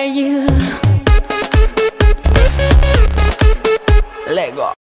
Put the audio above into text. were you? Lego.